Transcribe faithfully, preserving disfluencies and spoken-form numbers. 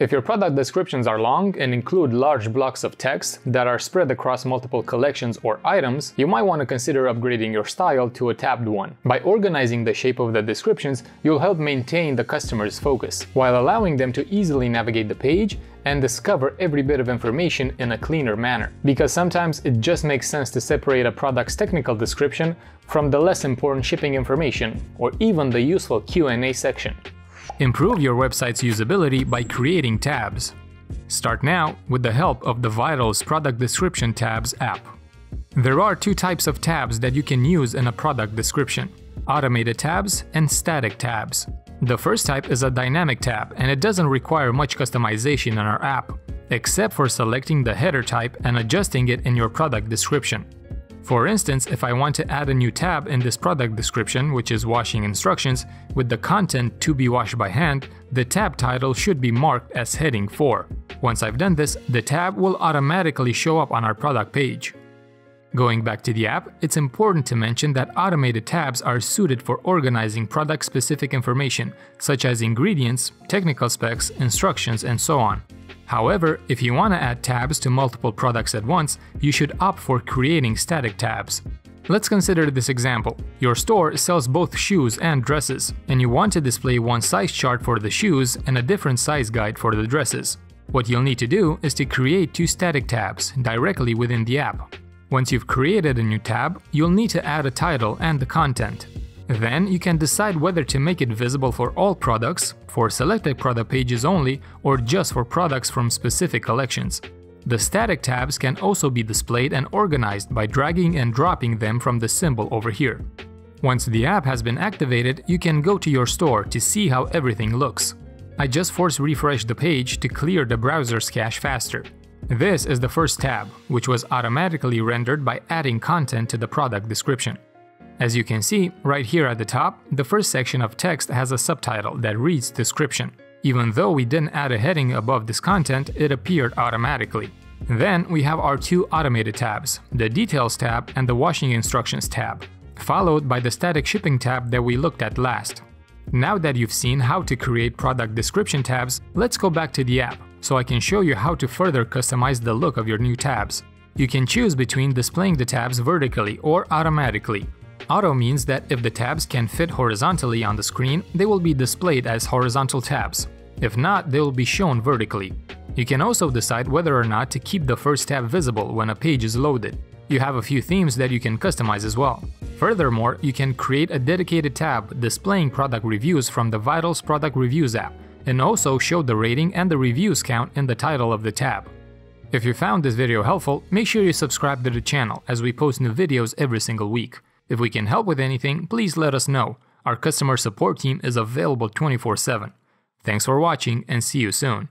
If your product descriptions are long and include large blocks of text that are spread across multiple collections or items, you might want to consider upgrading your style to a tabbed one. By organizing the shape of the descriptions, you'll help maintain the customer's focus, while allowing them to easily navigate the page and discover every bit of information in a cleaner manner. Because sometimes it just makes sense to separate a product's technical description from the less important shipping information, or even the useful Q and A section. Improve your website's usability by creating tabs. Start now with the help of the Vitals Product Description Tabs app. There are two types of tabs that you can use in a product description: automated tabs and static tabs. The first type is a dynamic tab, and it doesn't require much customization in our app, except for selecting the header type and adjusting it in your product description. For instance, if I want to add a new tab in this product description, which is washing instructions, with the content to be washed by hand, the tab title should be marked as heading four. Once I've done this, the tab will automatically show up on our product page. Going back to the app, it's important to mention that automated tabs are suited for organizing product-specific information, such as ingredients, technical specs, instructions, and so on. However, if you want to add tabs to multiple products at once, you should opt for creating static tabs. Let's consider this example. Your store sells both shoes and dresses, and you want to display one size chart for the shoes and a different size guide for the dresses. What you'll need to do is to create two static tabs directly within the app. Once you've created a new tab, you'll need to add a title and the content. Then you can decide whether to make it visible for all products, for selected product pages only, or just for products from specific collections. The static tabs can also be displayed and organized by dragging and dropping them from the symbol over here. Once the app has been activated, you can go to your store to see how everything looks. I just force refreshed the page to clear the browser's cache faster. This is the first tab, which was automatically rendered by adding content to the product description. As you can see, right here at the top, the first section of text has a subtitle that reads description. Even though we didn't add a heading above this content, it appeared automatically. Then we have our two automated tabs, the details tab and the washing instructions tab, followed by the static shipping tab that we looked at last. Now that you've seen how to create product description tabs, let's go back to the app so I can show you how to further customize the look of your new tabs. You can choose between displaying the tabs vertically or automatically. Auto means that if the tabs can fit horizontally on the screen, they will be displayed as horizontal tabs. If not, they will be shown vertically. You can also decide whether or not to keep the first tab visible when a page is loaded. You have a few themes that you can customize as well. Furthermore, you can create a dedicated tab displaying product reviews from the Vitals Product Reviews app, and also show the rating and the reviews count in the title of the tab. If you found this video helpful, make sure you subscribe to the channel, as we post new videos every single week. If we can help with anything, please let us know. Our customer support team is available twenty-four seven. Thanks for watching, and see you soon.